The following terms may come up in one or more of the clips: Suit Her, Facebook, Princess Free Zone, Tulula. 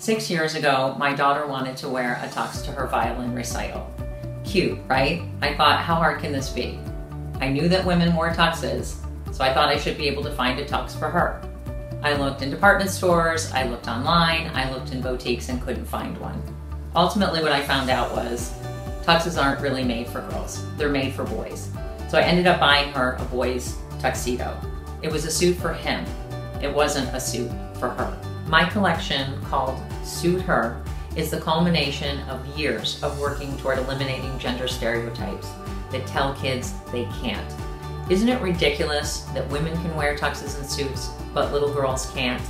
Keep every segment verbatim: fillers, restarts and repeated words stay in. Six years ago, my daughter wanted to wear a tux to her violin recital. Cute, right? I thought, how hard can this be? I knew that women wore tuxes, so I thought I should be able to find a tux for her. I looked in department stores, I looked online, I looked in boutiques and couldn't find one. Ultimately, what I found out was tuxes aren't really made for girls, they're made for boys. So I ended up buying her a boy's tuxedo. It was a suit for him. It wasn't a suit for her. My collection, called Suit Her, is the culmination of years of working toward eliminating gender stereotypes that tell kids they can't. Isn't it ridiculous that women can wear tuxes and suits, but little girls can't?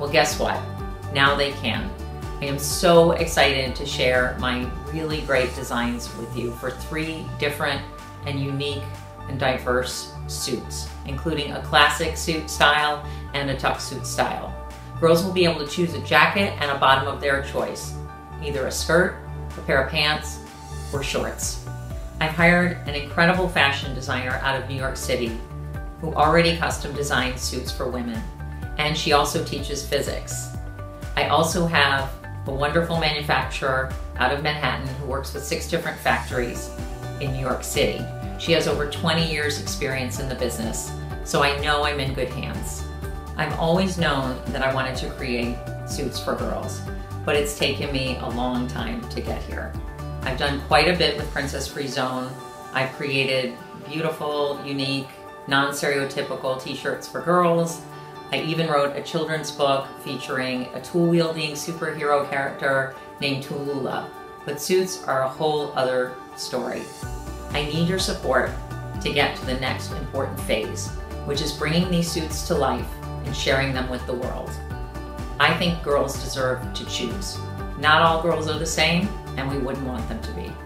Well, guess what? Now they can. I am so excited to share my really great designs with you for three different and unique and diverse suits, including a classic suit style and a tuck suit style. Girls will be able to choose a jacket and a bottom of their choice, either a skirt, a pair of pants, or shorts. I've hired an incredible fashion designer out of New York City who already custom designs suits for women, and she also teaches physics. I also have a wonderful manufacturer out of Manhattan who works with six different factories in New York City. She has over twenty years experience in the business, so I know I'm in good hands. I've always known that I wanted to create suits for girls, but it's taken me a long time to get here. I've done quite a bit with Princess Free Zone. I've created beautiful, unique, non-stereotypical t-shirts for girls. I even wrote a children's book featuring a tool-wielding superhero character named Tulula. But suits are a whole other story. I need your support to get to the next important phase, which is bringing these suits to life and sharing them with the world. I think girls deserve to choose. Not all girls are the same, and we wouldn't want them to be.